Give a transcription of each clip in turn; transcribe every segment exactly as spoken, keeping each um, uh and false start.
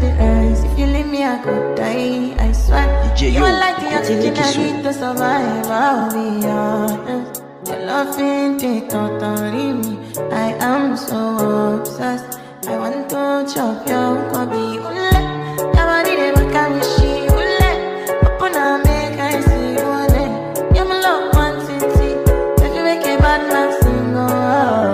the rise. If you leave me, I could die. I swear. D J, you are like the oxygen I need to survive. I'll be honest. Your love ain't it totally me. I am so obsessed. I want to chop your body. Ule, your body dey make me shine. Ule, open up, make I see you one. You're my love, one city. Don't you make a bad man single.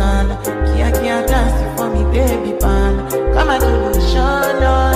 Kia kia dancing for me, baby pan. Come and do the show, no.